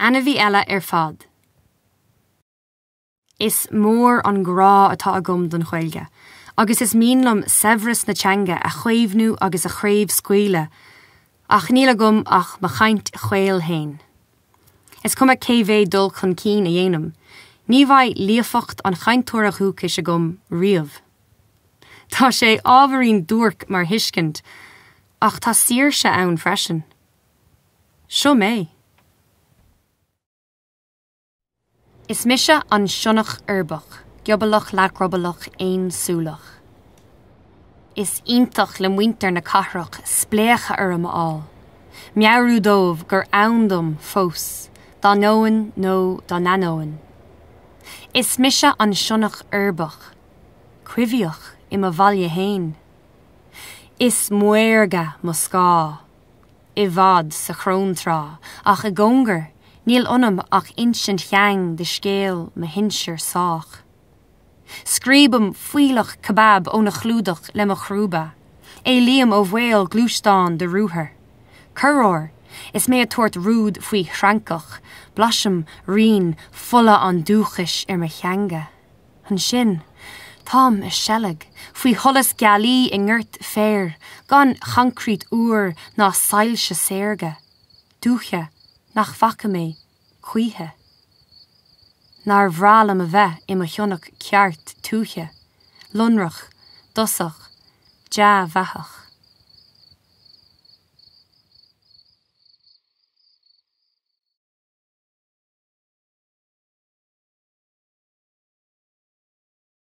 Ainmhí Eile Ar Fad. Is mór an grá atá agam don chhoilge, agus is mínlam severas na teanga a chhuimhnú agus a chréibh scuile, ach níl agam ach ma chaint chhoil hain. Is cum a cévé dul chun cín a dhéanam, ní bhaid líofacht an chaintúra chúcis agam riamh. Tá sé ábharín dúrc mar hiscint, ach tá sír se ann freisin. Seo mé. Is misha an shonach urbach, giobalach lagrobalach ein sulach. Is intach le winter na carrach, splecha uram all. Mearu dove, gur aundum fos, da noan no da nanoan. Is misha an shonach urbach, quivioch im a valje hain. Is muerga mosca, ivad sa chrontra, ach a gonger. Níl onam ach insint cheang de scéal me hinshir sach. Scríbam fuilach kebab ó na chlúdach le mo chrúba. É liam ó bhil glústán de ruúthair. Curor is mé a tuairt rúd faoi chrancach, blasam rin fulla an dúchis ar me cheanga. An sin, tám is seleg, faoi cholas gealaí i ngurt féir, gan chancrít úr ná sailse sérge. Dúcha. Nach facha mé, chuithe. Nar bhrála a bheith i mo cheannach ceart túthe, lunrach, dosach, deabhachach.